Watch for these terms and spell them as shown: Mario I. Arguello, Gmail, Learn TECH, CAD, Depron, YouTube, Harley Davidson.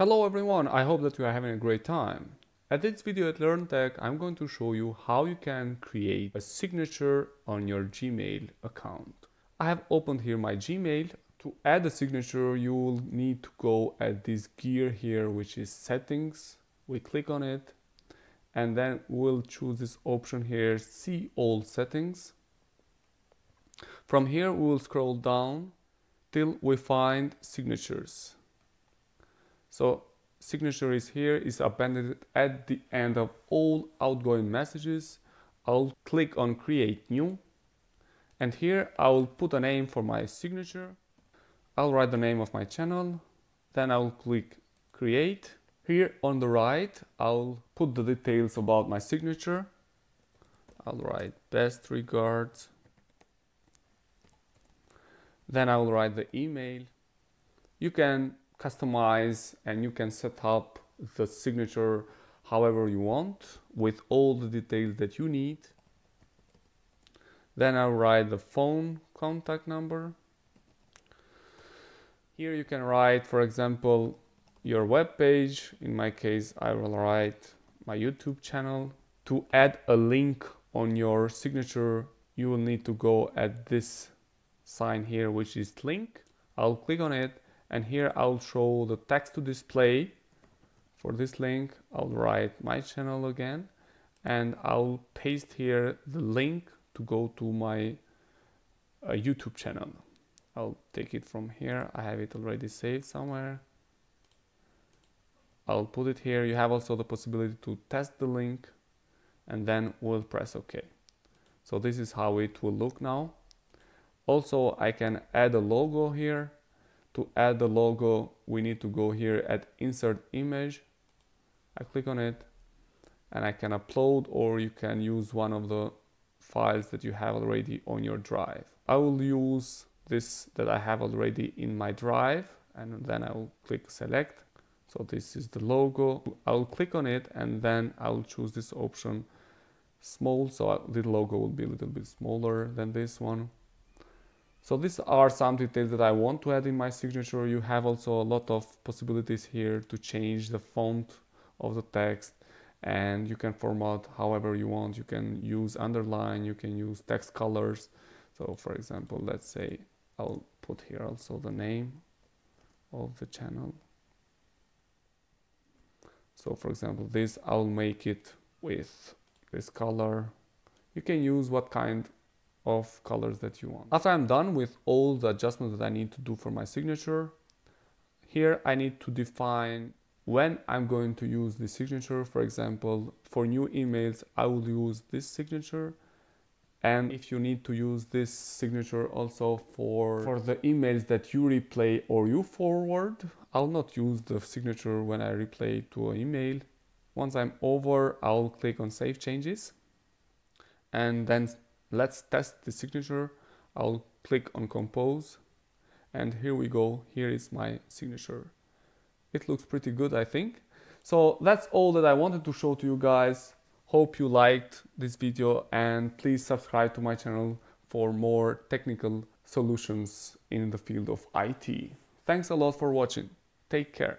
Hello everyone, I hope that you are having a great time. At this video at Learn Tech, I'm going to show you how you can create a signature on your Gmail account. I have opened here my Gmail. To add a signature, you will need to go at this gear here, which is settings. We click on it and then we'll choose this option here, see all settings. From here, we'll scroll down till we find signatures. So signature is here, is appended at the end of all outgoing messages. I'll click on create new. And here I'll put a name for my signature. I'll write the name of my channel. Then I'll click create. Here on the right, I'll put the details about my signature. I'll write best regards. Then I'll write the email. You can customize and you can set up the signature however you want with all the details that you need. Then I'll write the phone contact number. Here you can write, for example, your web page. In my case, I will write my YouTube channel. To add a link on your signature, you will need to go at this sign here, which is link. I'll click on it. And here I'll show the text to display. For this link, I'll write my channel again, and I'll paste here the link to go to my YouTube channel. I'll take it from here. I have it already saved somewhere. I'll put it here. You have also the possibility to test the link, and then we'll press OK. So this is how it will look now. Also, I can add a logo here. To add the logo, we need to go here at insert image. I click on it and I can upload, or you can use one of the files that you have already on your drive. I will use this that I have already in my drive, and then I will click select. So this is the logo. I'll click on it and then I'll choose this option small, so the logo will be a little bit smaller than this one. So these are some details that I want to add in my signature. You have also a lot of possibilities here to change the font of the text, and you can format however you want. You can use underline, you can use text colors. So for example, let's say I'll put here also the name of the channel. So for example, this I'll make it with this color. You can use what kind of colors that you want. After I'm done with all the adjustments that I need to do for my signature, here I need to define when I'm going to use the signature. For example, for new emails, I will use this signature. And if you need to use this signature also for the emails that you replay or you forward, I'll not use the signature when I replay to an email. Once I'm over, I'll click on Save Changes, and then let's test the signature. I'll click on compose, and here we go. Here is my signature. It looks pretty good, I think. So that's all that I wanted to show to you guys. Hope you liked this video, and please subscribe to my channel for more technical solutions in the field of IT. Thanks a lot for watching. Take care.